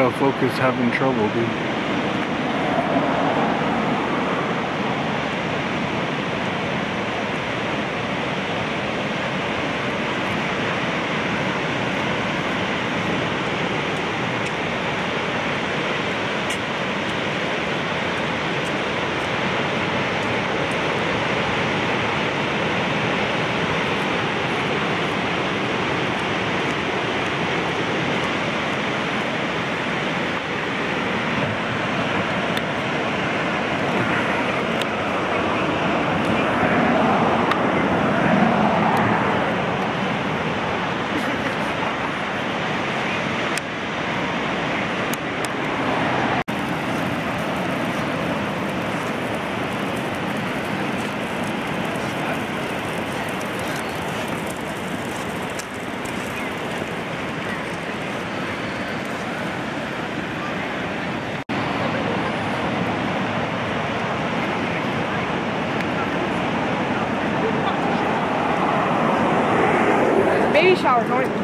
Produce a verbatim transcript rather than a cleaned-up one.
autofocus having trouble, dude. Shower noise.